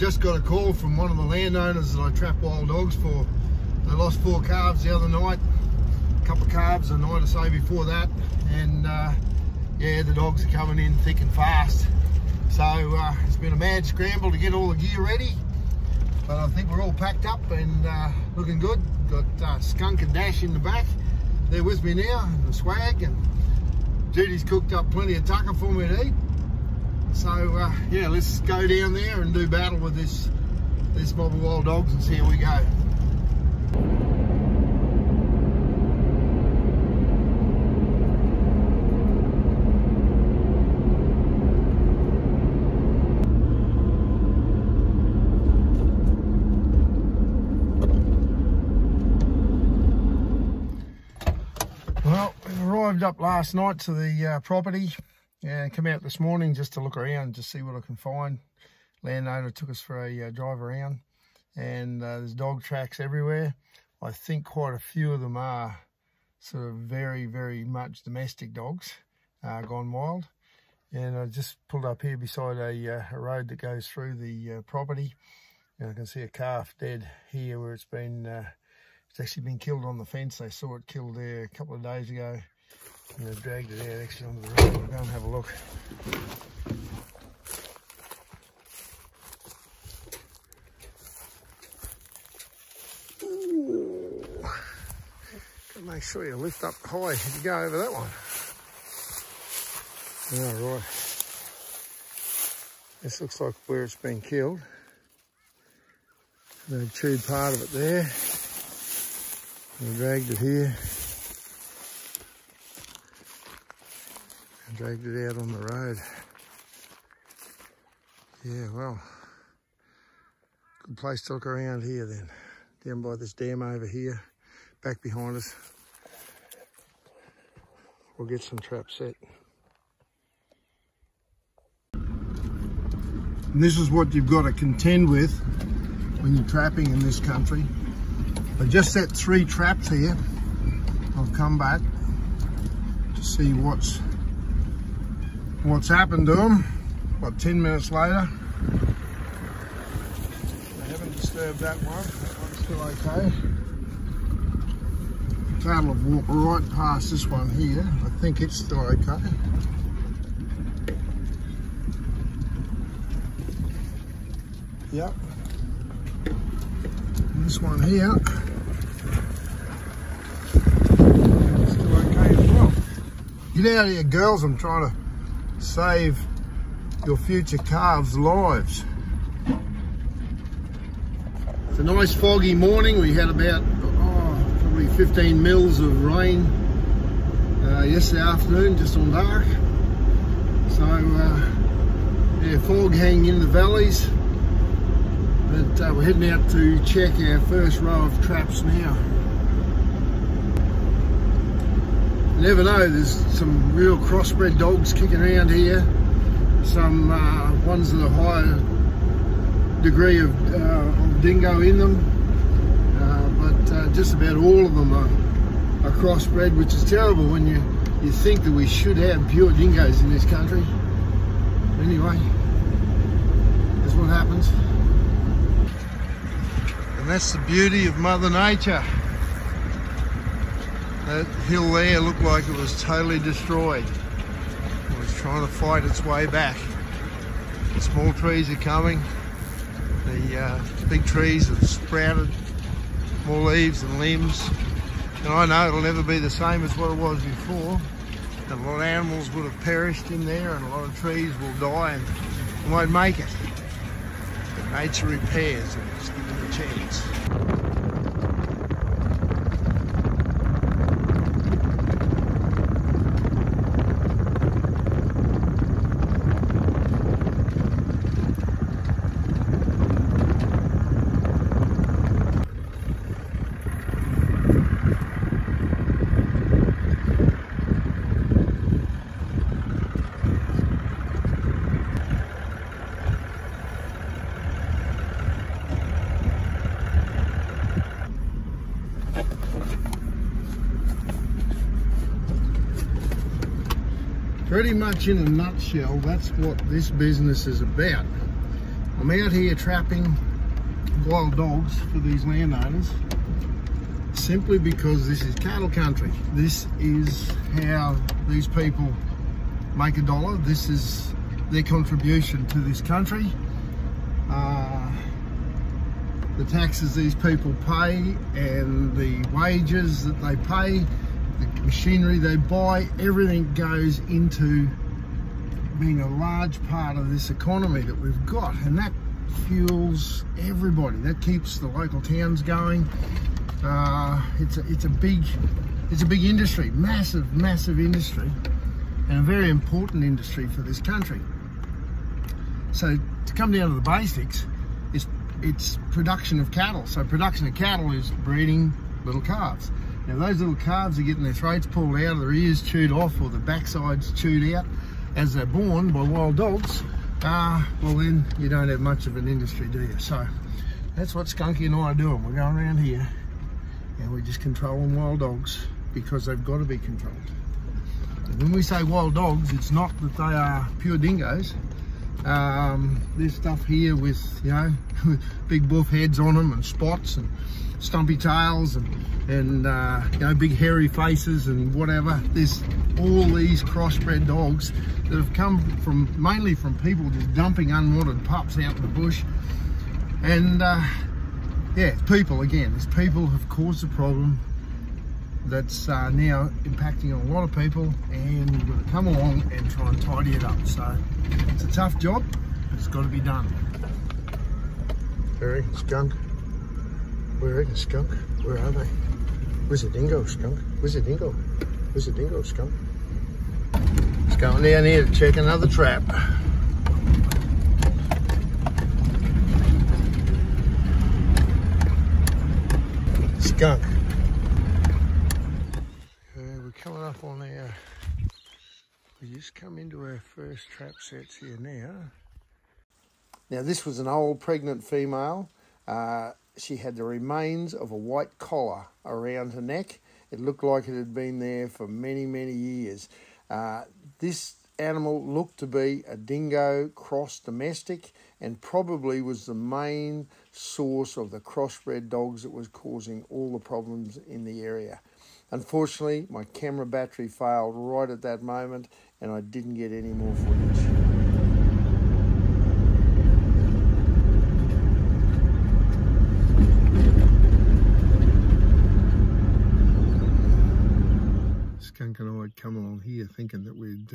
just got a call from one of the landowners that I trap wild dogs for. They lost 4 calves the other night, a couple of calves a night or so before that, and yeah, the dogs are coming in thick and fast. So it's been a mad scramble to get all the gear ready, but I think we're all packed up and looking good. Got Skunk and Dash in the back. They're with me now, and the swag, and Judy's cooked up plenty of tucker for me to eat. So yeah, let's go down there and do battle with this mob of wild dogs and see how we go. Well, we arrived up last night to the property and come out this morning just to look around, just see what I can find. Landowner took us for a drive around, and there's dog tracks everywhere. I think quite a few of them are sort of very, very much domestic dogs gone wild. And I just pulled up here beside a road that goes through the property, and I can see a calf dead here where it's been. It's actually been killed on the fence. They saw it killed there a couple of days ago, and they dragged it out actually onto the road. We'll go and have a look. Ooh. Make sure you lift up high if you go over that one. All right. This looks like where it's been killed. They chewed part of it there. I dragged it here and dragged it out on the road. Yeah, well, good place to look around here then. Down by this dam over here, back behind us. We'll get some traps set. And this is what you've got to contend with when you're trapping in this country. I just set 3 traps here. I've come back to see what's happened to them. About 10 minutes later. I haven't disturbed that one. That one's still okay. The cattle have walked right past this one here. I think it's still okay. Yep. And this one here. Get out of here, girls. I'm trying to save your future calves' lives. It's a nice foggy morning. We had about probably 15 mils of rain yesterday afternoon, just on dark. So yeah, fog hanging in the valleys. But we're heading out to check our first row of traps now. Never know, there's some real crossbred dogs kicking around here. Some ones with a higher degree of dingo in them. But just about all of them are crossbred, which is terrible when you think that we should have pure dingoes in this country. Anyway, that's what happens. And that's the beauty of Mother Nature. That hill there looked like it was totally destroyed. It was trying to fight its way back. The small trees are coming. The big trees have sprouted more leaves and limbs. And I know it'll never be the same as what it was before. And a lot of animals would have perished in there, and a lot of trees will die and won't make it. But nature repairs, and it's given it a chance. Pretty much in a nutshell, that's what this business is about. I'm out here trapping wild dogs for these landowners simply because this is cattle country. This is how these people make a dollar. This is their contribution to this country. The taxes these people pay and the wages that they pay, the machinery they buy, everything goes into being a large part of this economy that we've got, and that fuels everybody. That keeps the local towns going. It's a big industry, massive industry, and a very important industry for this country. So to come down to the basics, it's production of cattle. So production of cattle is breeding little calves. Now those little calves are getting their throats pulled out, their ears chewed off, or their backsides chewed out as they're born by wild dogs. Well then you don't have much of an industry, do you? So that's what Skunky and I are doing. We're going around here and we're just controlling wild dogs because they've got to be controlled. And when we say wild dogs, it's not that they are pure dingoes. There's stuff here with, you know, big buff heads on them and spots and stumpy tails and you know, big hairy faces and whatever. There's all these crossbred dogs that have come from, mainly from people just dumping unwanted pups out in the bush. And yeah, people again, these people have caused a problem that's now impacting on a lot of people, and we're going to come along and try and tidy it up. So it's a tough job, but it's got to be done. Very skunk. Where are they, skunk? Where are they? Where's the dingo, skunk? Where's the dingo? Where's the dingo, skunk? It's going down here to check another trap. Skunk. Coming up on our, we just come into our first trap sets here now. Now this was an old pregnant female. She had the remains of a white collar around her neck. It looked like it had been there for many, many years. This animal looked to be a dingo cross domestic and probably was the main source of the crossbred dogs that was causing all the problems in the area. Unfortunately, my camera battery failed right at that moment and I didn't get any more footage. Skunk and I had come along here thinking that we'd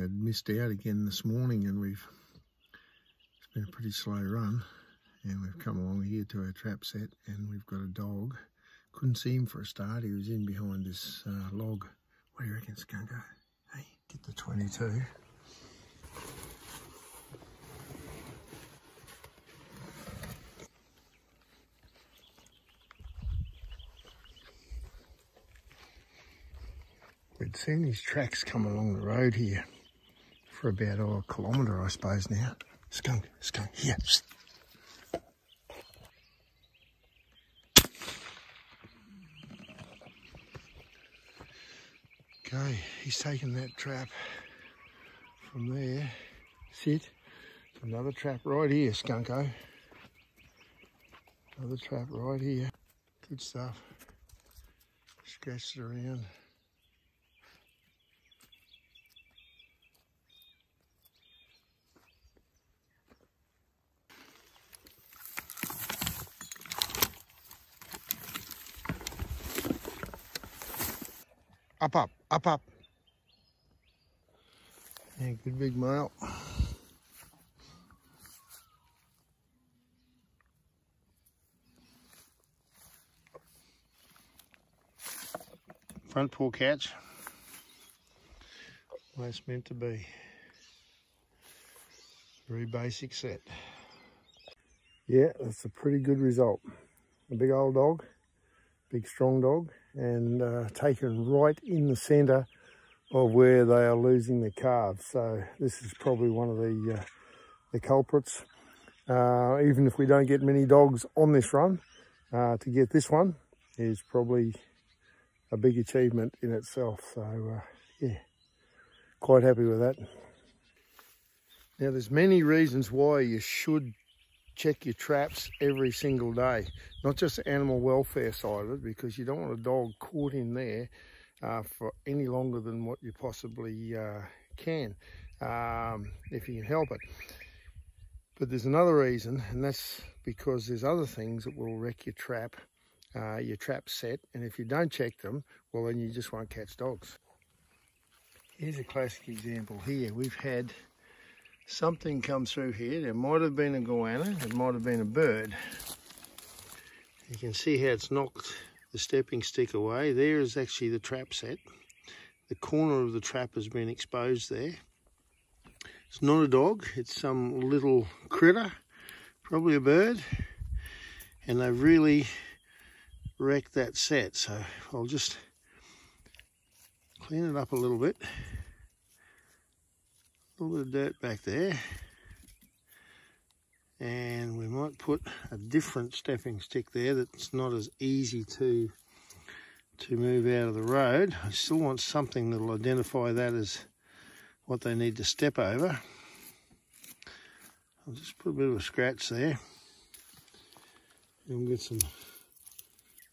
had missed out again this morning, and it's been a pretty slow run, and we've come along here to our trap set and we've got a dog. Couldn't see him for a start. He was in behind this log. What do you reckon, Skunko? Hey, get the 22. We'd seen his tracks come along the road here for about a kilometre, I suppose now. Skunk, skunk, here. Okay, he's taken that trap from there. Sit. Another trap right here, Skunko. Another trap right here. Good stuff. Scratched it around. Up, up, up, up. Yeah, good big male. Front paw catch. Almost meant to be. Very basic set. Yeah, that's a pretty good result. A big old dog. Big strong dog, and taken right in the centre of where they are losing the calves. So this is probably one of the culprits. Even if we don't get many dogs on this run, to get this one is probably a big achievement in itself. So yeah, quite happy with that. Now there's many reasons why you should check your traps every single day, not just the animal welfare side of it, because you don't want a dog caught in there for any longer than what you possibly can, if you can help it. But there's another reason, and that's because there's other things that will wreck your trap set, and if you don't check them, well then you just won't catch dogs. Here's a classic example here. We've had something come through here. There might have been a goanna, it might have been a bird. You can see how it's knocked the stepping stick away. There is actually the trap set. The corner of the trap has been exposed there. It's not a dog, it's some little critter, probably a bird, and they've really wrecked that set. So I'll just clean it up a little bit. A little bit of dirt back there, and we might put a different stepping stick there that's not as easy to move out of the road. I still want something that'll identify that as what they need to step over. I'll just put a bit of a scratch there, and we'll get some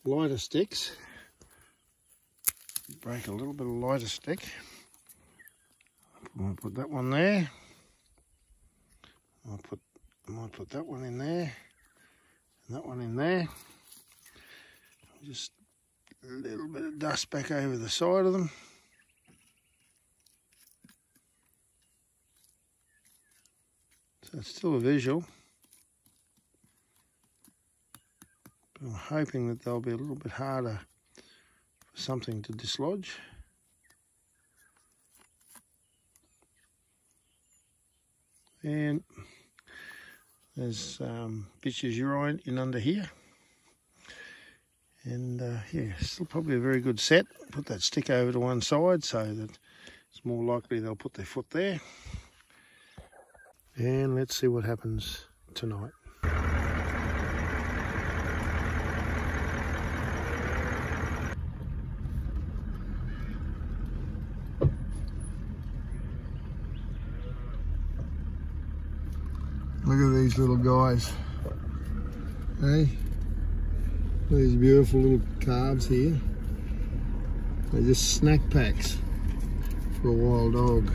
lighter sticks. Break a little bit of lighter stick. I'll put that one there. I might put that one in there, and that one in there. Just a little bit of dust back over the side of them. So it's still a visual, but I'm hoping that they'll be a little bit harder for something to dislodge. And there's bitch's urine in under here. And yeah, still probably a very good set. Put that stick over to one side so that it's more likely they'll put their foot there. And let's see what happens tonight. Look at these little guys, hey? These beautiful little calves here. They're just snack packs for a wild dog.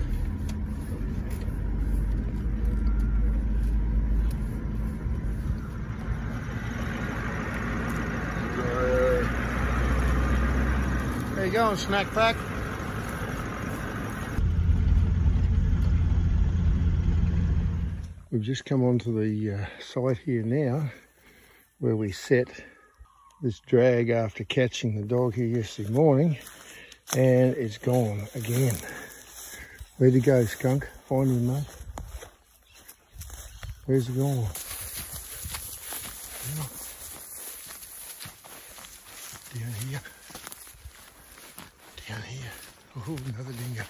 There you go, snack pack. We've just come onto the site here now where we set this drag after catching the dog here yesterday morning, and it's gone again. Where'd he go, Skunk? Find him, mate. Where's he gone? Down here. Down here. Oh, another dingo.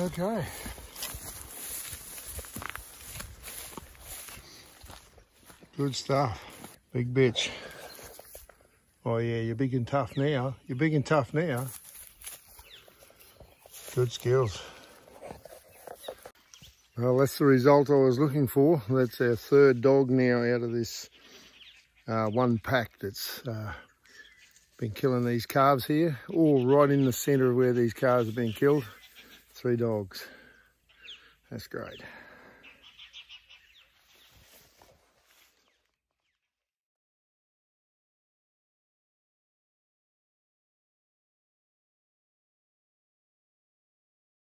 Okay. Good stuff. Big bitch. Oh yeah, you're big and tough now. You're big and tough now. Good skills. Well, that's the result I was looking for. That's our third dog now out of this one pack that's been killing these calves here. All right in the centre of where these calves have been killed. 3 dogs. That's great.